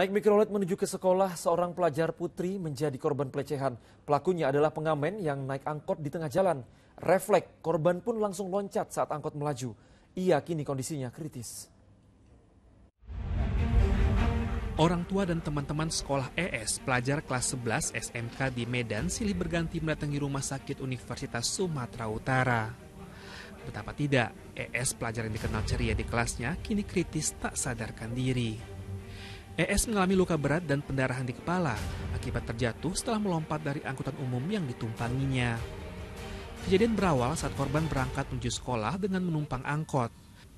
Naik mikrolet menuju ke sekolah, seorang pelajar putri menjadi korban pelecehan. Pelakunya adalah pengamen yang naik angkot di tengah jalan. Refleks, korban pun langsung loncat saat angkot melaju. Ia kini kondisinya kritis. Orang tua dan teman-teman sekolah ES, pelajar kelas 11 SMK di Medan, silih berganti mendatangi rumah sakit Universitas Sumatera Utara. Betapa tidak, ES pelajar yang dikenal ceria di kelasnya kini kritis tak sadarkan diri. ES mengalami luka berat dan pendarahan di kepala akibat terjatuh setelah melompat dari angkutan umum yang ditumpanginya. Kejadian berawal saat korban berangkat menuju sekolah dengan menumpang angkot.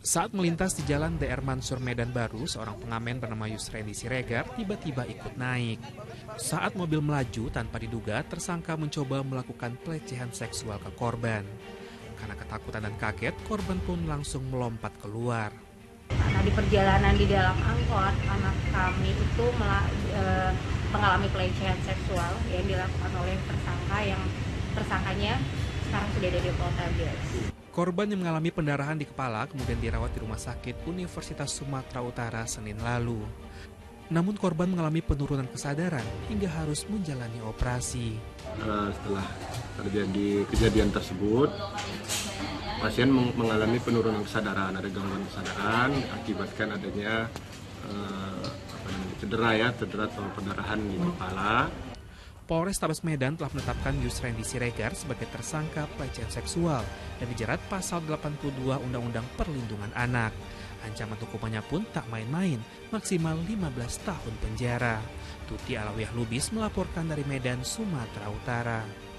Saat melintas di jalan DR Mansur Medan Baru, seorang pengamen bernama Yusrendi Siregar tiba-tiba ikut naik. Saat mobil melaju tanpa diduga, tersangka mencoba melakukan pelecehan seksual ke korban. Karena ketakutan dan kaget, korban pun langsung melompat keluar. Di perjalanan di dalam angkot, anak kami itu mengalami pelecehan seksual yang dilakukan oleh tersangka yang tersangkanya sekarang sudah ada di Polres Tabas. Korban yang mengalami pendarahan di kepala kemudian dirawat di rumah sakit Universitas Sumatera Utara Senin lalu. Namun korban mengalami penurunan kesadaran hingga harus menjalani operasi. Setelah terjadi kejadian tersebut, pasien mengalami penurunan kesadaran, ada gangguan kesadaran, akibatkan adanya cedera atau pendarahan di kepala. Polres Tabas Medan telah menetapkan Yusrendi Siregar sebagai tersangka pelecehan seksual dan dijerat pasal 82 Undang-Undang Perlindungan Anak. Ancaman hukumannya pun tak main-main, maksimal 15 tahun penjara. Tuti Alawiyah Lubis melaporkan dari Medan, Sumatera Utara.